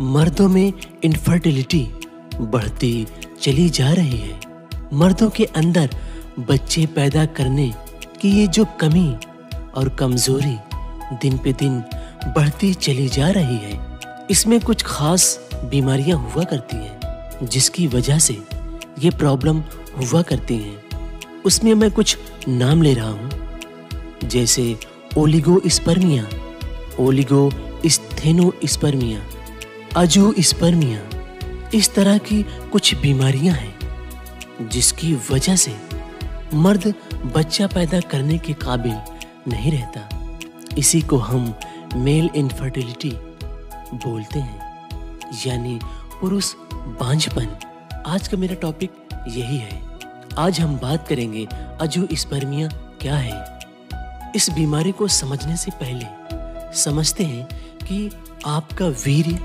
मर्दों में इनफर्टिलिटी बढ़ती चली जा रही है। मर्दों के अंदर बच्चे पैदा करने की ये जो कमी और कमजोरी दिन पे दिन बढ़ती चली जा रही है, इसमें कुछ खास बीमारियां हुआ करती हैं जिसकी वजह से ये प्रॉब्लम हुआ करती हैं। उसमें मैं कुछ नाम ले रहा हूँ, जैसे ओलिगोस्पर्मिया, ओलिगोएस्थेनोस्पर्मिया, अजोस्पर्मिया। इस तरह की कुछ बीमारियां हैं जिसकी वजह से मर्द बच्चा पैदा करने के काबिल नहीं रहता। इसी को हम मेल इनफर्टिलिटी बोलते हैं, यानी पुरुष बांझपन। आज का मेरा टॉपिक यही है। आज हम बात करेंगे अजोस्पर्मिया क्या है। इस बीमारी को समझने से पहले समझते हैं कि आपका वीर्य,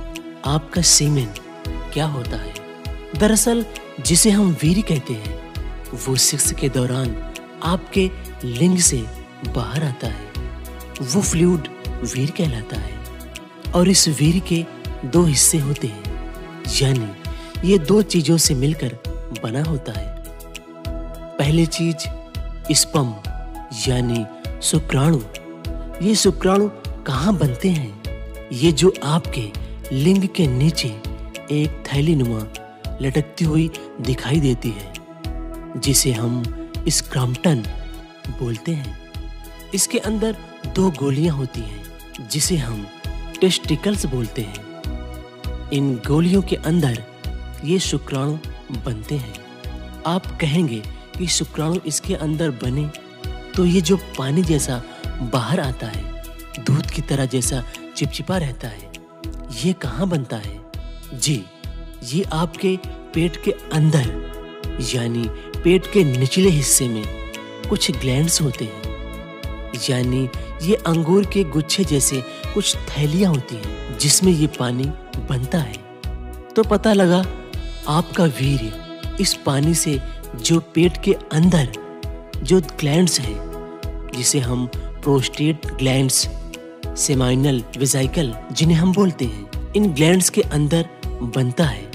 आपका सीमेन क्या होता है। दरअसल जिसे हम वीर्य कहते हैं वो सेक्स के दौरान आपके लिंग से बाहर आता है। वो फ्लूइड वीर्य कहलाता है और इस वीर्य के दो हिस्से होते हैं, यानी ये दो चीजों से मिलकर बना होता है। पहली चीज स्पर्म यानी शुक्राणु। ये शुक्राणु कहाँ बनते हैं? ये जो आपके लिंग के नीचे एक थैली नुमा लटकती हुई दिखाई देती है जिसे हम स्क्रम्टन बोलते हैं। इसके अंदर दो गोलियां होती हैं जिसे हम टेस्टिकल्स बोलते हैं। इन गोलियों के अंदर ये शुक्राणु बनते हैं। आप कहेंगे कि शुक्राणु इसके अंदर बने तो ये जो पानी जैसा बाहर आता है, दूध की तरह जैसा चिपचिपा रहता है, ये कहाँ बनता है? जी, ये आपके पेट के अंदर यानी पेट के निचले हिस्से में कुछ ग्लैंड्स होते हैं, यानी ये अंगूर के गुच्छे जैसे कुछ थैलियाँ होती हैं जिसमें ये पानी बनता है। तो पता लगा आपका वीर्य इस पानी से जो पेट के अंदर जो ग्लैंड्स हैं जिसे हम प्रोस्टेट ग्लैंड्स, सेमिनल वेसिकल जिन्हें हम बोलते हैं, इन ग्लैंड्स के अंदर बनता है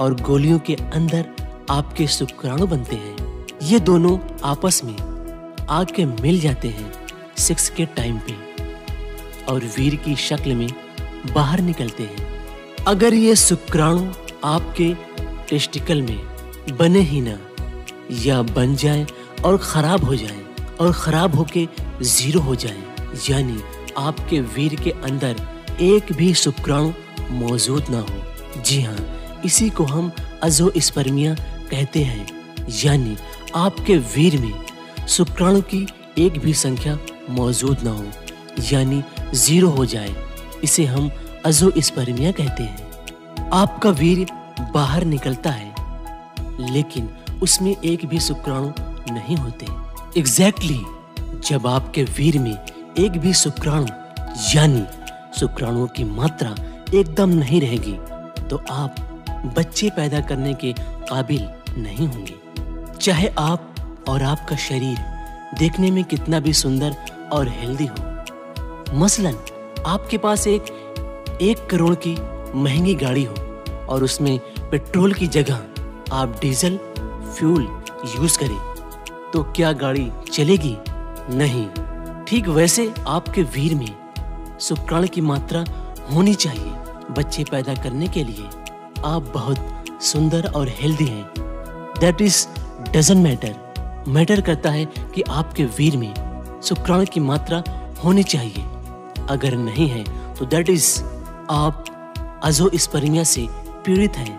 और गोलियों के अंदर आपके शुक्राणु बनते हैं। ये दोनों आपस में आके मिल जाते हैं सेक्स के टाइम पे और वीर की शक्ल में बाहर निकलते हैं। अगर ये शुक्राणु आपके टेस्टिकल में बने ही ना, या बन जाएं और खराब हो जाएं और खराब होके जीरो हो जाएं, यानी आपके वीर के अंदर एक भी शुक्राणु मौजूद ना हो, जी हाँ, इसी को हम अजोस्पर्मिया कहते हैं। यानी आपके वीर में शुक्राणु की एक भी संख्या मौजूद ना हो, यानी जीरो हो जाए, इसे हम अजोस्पर्मिया कहते हैं। आपका वीर्य बाहर निकलता है लेकिन उसमें एक भी शुक्राणु नहीं होते। एग्जैक्टली जब आपके वीर्य में एक भी शुक्राणु यानी शुक्राणुओं की मात्रा एकदम नहीं रहेगी तो आप बच्चे पैदा करने के काबिल नहीं होंगे, चाहे आप और आपका शरीर देखने में कितना भी सुंदर और हेल्दी हो। मसलन आपके पास एक करोड़ की महंगी गाड़ी हो और उसमें पेट्रोल की जगह आप डीजल फ्यूल यूज करें तो क्या गाड़ी चलेगी? नहीं। ठीक वैसे आपके वीर में शुक्राणु की मात्रा होनी चाहिए बच्चे पैदा करने के लिए। आप बहुत सुंदर और हेल्दी हैं, that is doesn't matter. Matter करता है कि आपके वीर में शुक्राणु की मात्रा होनी चाहिए। अगर नहीं है तो दैट इज आप अजोस्पर्मिया से पीड़ित हैं।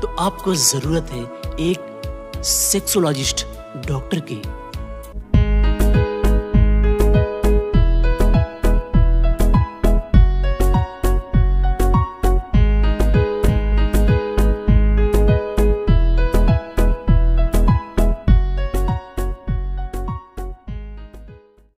तो आपको ज़रूरत है एक सेक्सोलॉजिस्ट डॉक्टर की,